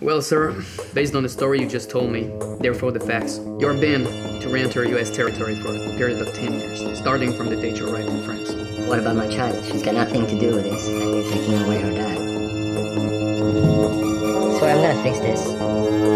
Well, sir, based on the story you just told me, therefore the facts, you're banned to re-enter U.S. territory for a period of 10 years, starting from the date you arrived in France. What about my child? She's got nothing to do with this, and you're taking away her dad. So I'm gonna fix this.